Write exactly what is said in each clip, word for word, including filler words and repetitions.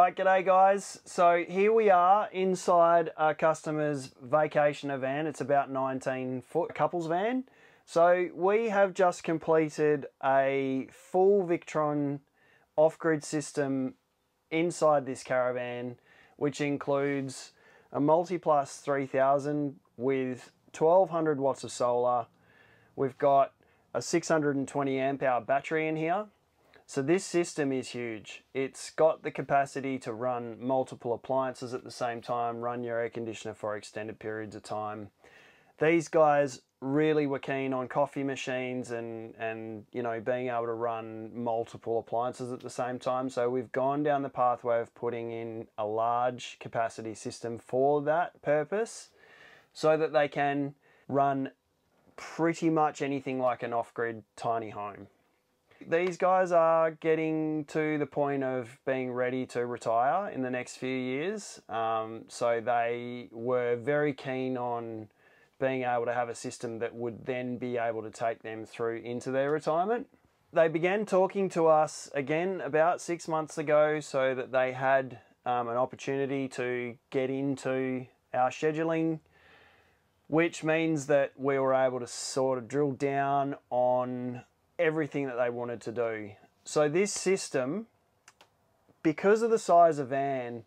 Alright, g'day guys. So here we are inside our customer's vacationer van. It's about nineteen foot couples van. So we have just completed a full Victron off-grid system inside this caravan, which includes a MultiPlus three thousand with twelve hundred watts of solar. We've got a six hundred twenty amp hour battery in here. So this system is huge. It's got the capacity to run multiple appliances at the same time, run your air conditioner for extended periods of time. These guys really were keen on coffee machines and, and you know, being able to run multiple appliances at the same time. So we've gone down the pathway of putting in a large capacity system for that purpose so that they can run pretty much anything like an off-grid tiny home. These guys are getting to the point of being ready to retire in the next few years. Um, so they were very keen on being able to have a system that would then be able to take them through into their retirement. They began talking to us again about six months ago so that they had um, an opportunity to get into our scheduling, which means that we were able to sort of drill down on everything that they wanted to do. So this system, because of the size of van,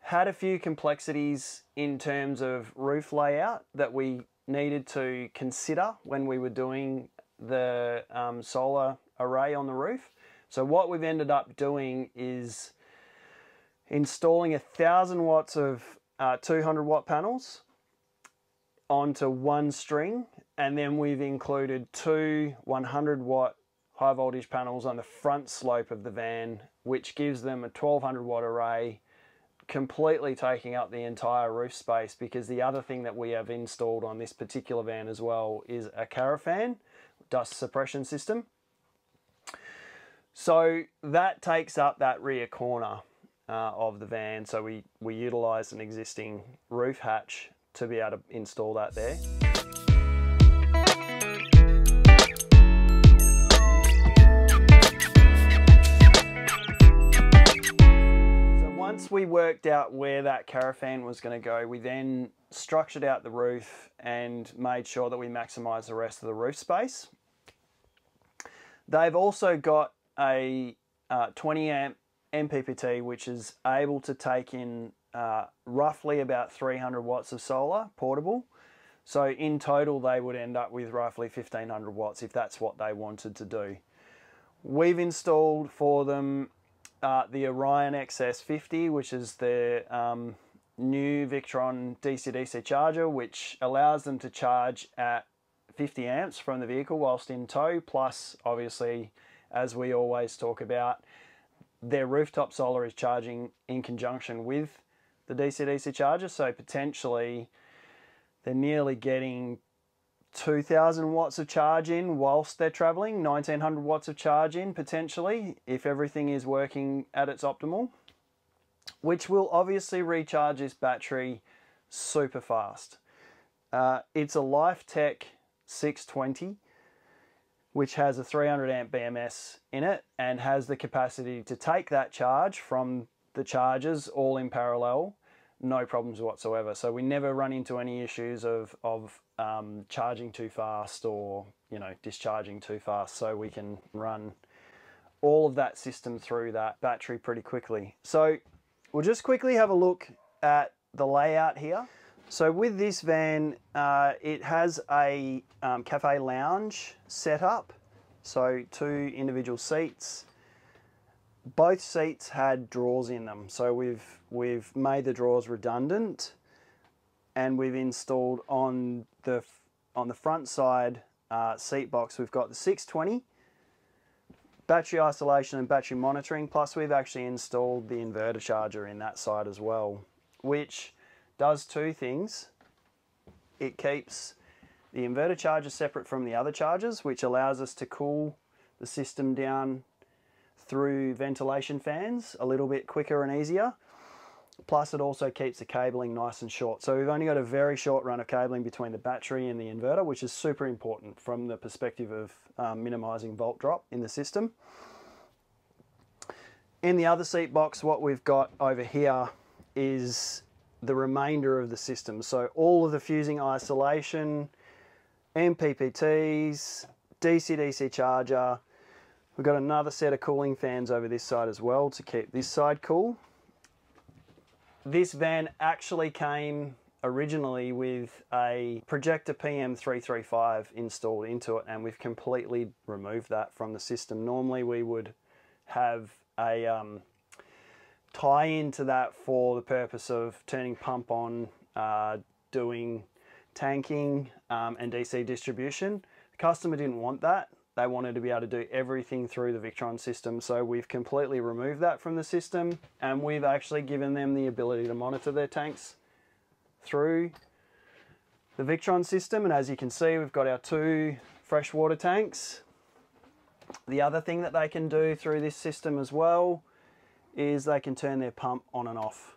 had a few complexities in terms of roof layout that we needed to consider when we were doing the um, solar array on the roof. So what we've ended up doing is installing a thousand watts of uh, two hundred watt panels onto one string, and then we've included two one hundred watt high voltage panels on the front slope of the van, which gives them a twelve hundred watt array, completely taking up the entire roof space, because the other thing that we have installed on this particular van as well is a carafan dust suppression system. So that takes up that rear corner uh, of the van. So we, we utilised an existing roof hatch to be able to install that there. Once we worked out where that carafan was going to go, we then structured out the roof and made sure that we maximise the rest of the roof space. They've also got a uh, twenty amp M P P T, which is able to take in uh, roughly about three hundred watts of solar, portable. So in total, they would end up with roughly fifteen hundred watts if that's what they wanted to do. We've installed for them Uh, the Orion X S fifty, which is the um, new Victron D C D C charger, which allows them to charge at fifty amps from the vehicle whilst in tow, plus obviously, as we always talk about, their rooftop solar is charging in conjunction with the D C D C charger, so potentially they're nearly getting two thousand watts of charge in whilst they're traveling, nineteen hundred watts of charge in potentially, if everything is working at its optimal, which will obviously recharge this battery super fast. Uh, it's a LifeTek six twenty, which has a three hundred amp B M S in it and has the capacity to take that charge from the chargers all in parallel, no problems whatsoever. So we never run into any issues of, of um, charging too fast or, you know, discharging too fast. So we can run all of that system through that battery pretty quickly. So we'll just quickly have a look at the layout here. So with this van, uh, it has a um, cafe lounge set up. So two individual seats. Both seats had drawers in them, so we've we've made the drawers redundant, and we've installed on the on the front side uh, seat box. We've got the six twenty battery isolation and battery monitoring. Plus, we've actually installed the inverter charger in that side as well, which does two things. It keeps the inverter charger separate from the other chargers, which allows us to cool the system down through ventilation fans a little bit quicker and easier. Plus, it also keeps the cabling nice and short. So we've only got a very short run of cabling between the battery and the inverter, which is super important from the perspective of um, minimizing volt drop in the system. In the other seat box, what we've got over here is the remainder of the system. So all of the fusing isolation, M P P Ts, D C D C charger. We've got another set of cooling fans over this side as well to keep this side cool. This van actually came originally with a Projecta P M three thirty-five installed into it, and we've completely removed that from the system. Normally we would have a um, tie into that for the purpose of turning pump on, uh, doing tanking um, and D C distribution. The customer didn't want that. They wanted to be able to do everything through the Victron system, so we've completely removed that from the system, and we've actually given them the ability to monitor their tanks through the Victron system. And as you can see, we've got our two freshwater tanks. The other thing that they can do through this system as well is they can turn their pump on and off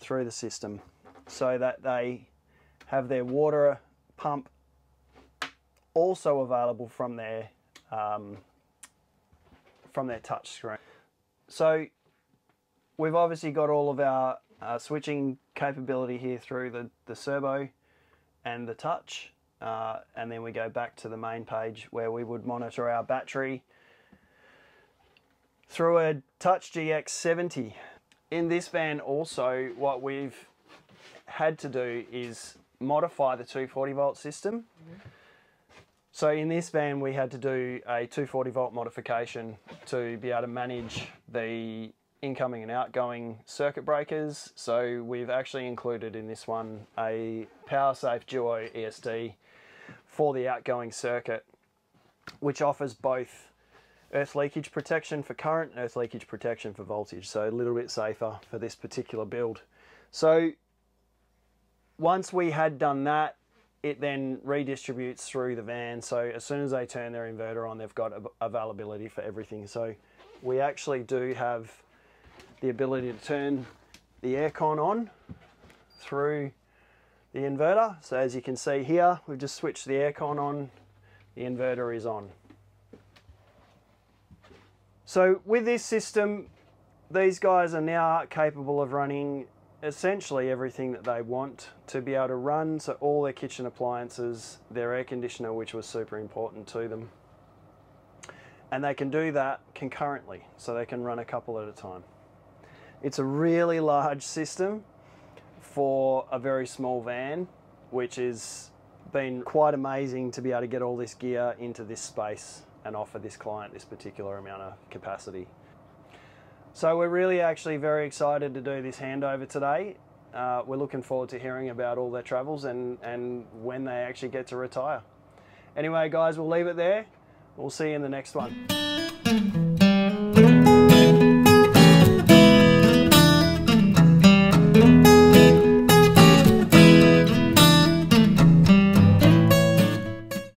through the system, so that they have their water pump also available from their um, from their touch screen. So we've obviously got all of our uh, switching capability here through the, the Cerbo and the touch, uh, and then we go back to the main page where we would monitor our battery through a Touch G X seventy. In this van also, what we've had to do is modify the two forty volt system. Mm-hmm. So in this van, we had to do a two forty volt modification to be able to manage the incoming and outgoing circuit breakers. So we've actually included in this one a PowerSafe Duo E S D for the outgoing circuit, which offers both earth leakage protection for current and earth leakage protection for voltage. So a little bit safer for this particular build. So once we had done that, it then redistributes through the van, so as soon as they turn their inverter on, they've got availability for everything. So we actually do have the ability to turn the aircon on through the inverter. So as you can see here, we've just switched the aircon on, the inverter is on. So with this system, these guys are now capable of running essentially everything that they want to be able to run, so all their kitchen appliances, their air conditioner, which was super important to them, and they can do that concurrently, so they can run a couple at a time. It's a really large system for a very small van, which has been quite amazing to be able to get all this gear into this space and offer this client this particular amount of capacity. So we're really actually very excited to do this handover today. Uh, we're looking forward to hearing about all their travels and, and when they actually get to retire. Anyway guys, we'll leave it there. We'll see you in the next one.